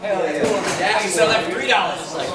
Hell yeah. Actually sell that for $3.